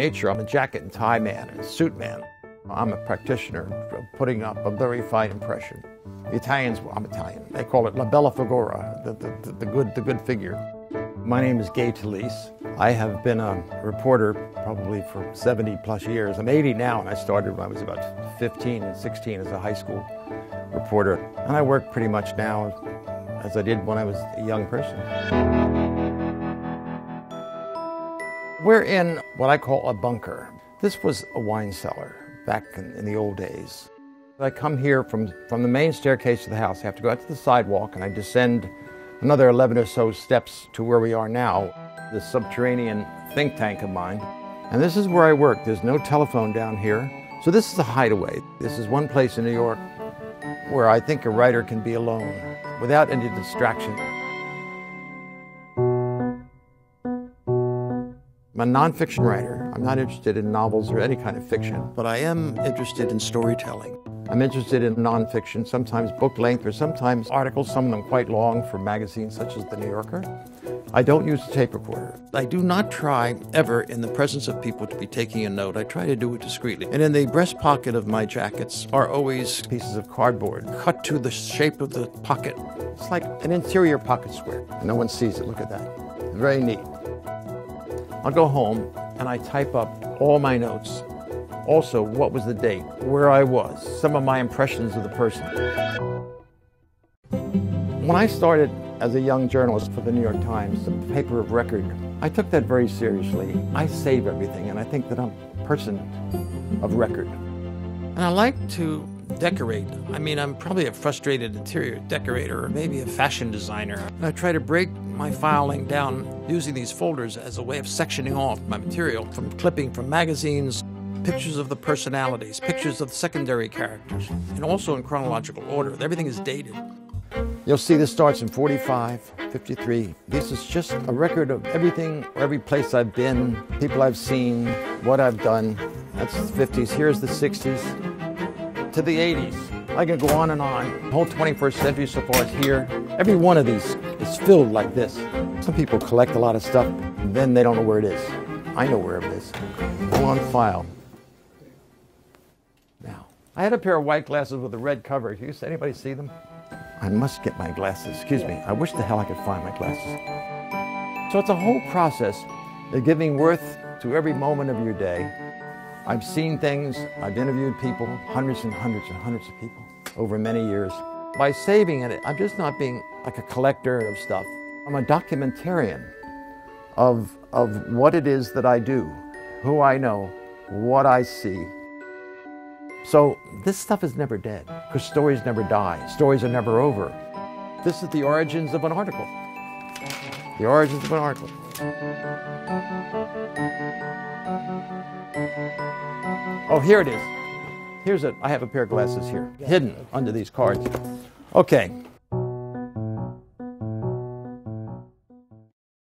nature, I'm a jacket and tie man, a suit man. I'm a practitioner of putting up a very fine impression. The Italians, I'm Italian, they call it la bella figura, the good figure. My name is Gay Talese. I have been a reporter probably for 70 plus years. I'm 80 now, and I started when I was about 15 and 16 as a high school reporter. And I work pretty much now as I did when I was a young person. We're in what I call a bunker. This was a wine cellar back in the old days. I come here from the main staircase of the house. I have to go out to the sidewalk, and I descend another 11 or so steps to where we are now, the subterranean think tank of mine. And this is where I work. There's no telephone down here. So this is a hideaway. This is one place in New York where I think a writer can be alone without any distraction. I'm a nonfiction writer. I'm not interested in novels or any kind of fiction, but I am interested in storytelling. I'm interested in nonfiction, sometimes book length or sometimes articles, some of them quite long, for magazines such as The New Yorker. I don't use a tape recorder. I do not try ever in the presence of people to be taking a note. I try to do it discreetly. And in the breast pocket of my jackets are always pieces of cardboard cut to the shape of the pocket. It's like an interior pocket square. No one sees it. Look at that. Very neat. I'll go home and I type up all my notes. Also, what was the date, where I was, some of my impressions of the person. When I started as a young journalist for the New York Times, the paper of record, I took that very seriously. I save everything, and I think that I'm a person of record. And I like to decorate. I mean, I'm probably a frustrated interior decorator or maybe a fashion designer. And I try to break my filing down using these folders as a way of sectioning off my material from clipping from magazines, pictures of the personalities, pictures of the secondary characters, and also in chronological order. Everything is dated. You'll see this starts in 45, 53. This is just a record of everything, every place I've been, people I've seen, what I've done. That's the 50s. Here's the 60s to the 80s. I can go on and on. The whole 21st century so far is here. Every one of these is filled like this. Some people collect a lot of stuff, and then they don't know where it is. I know where it is. All on file. I had a pair of white glasses with a red cover. Does anybody see them? I must get my glasses. Excuse me. I wish the hell I could find my glasses. So it's a whole process of giving worth to every moment of your day. I've seen things. I've interviewed people, hundreds and hundreds and hundreds of people over many years. By saving it, I'm just not being like a collector of stuff. I'm a documentarian of what it is that I do, who I know, what I see. So this stuff is never dead, because stories never die. Stories are never over. This is the origins of an article. The origins of an article. Oh, here it is. Here's it. I have a pair of glasses here, hidden under these cards. Okay.